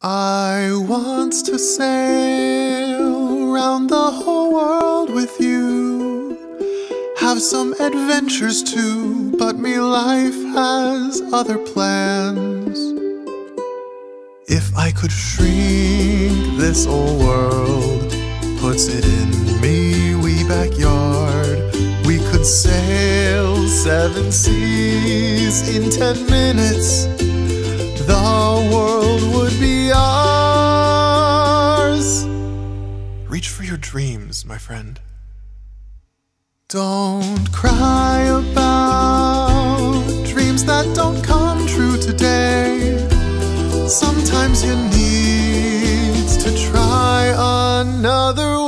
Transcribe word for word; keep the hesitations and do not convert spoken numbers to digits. I want to sail round the whole world with you, have some adventures too, but me life has other plans. If I could shrink this old world, puts it in me wee backyard, we could sail seven seas in ten minutes, the world would be ours. Reach for your dreams, my friend. Don't cry about dreams that don't come true today. Sometimes you need to try another way.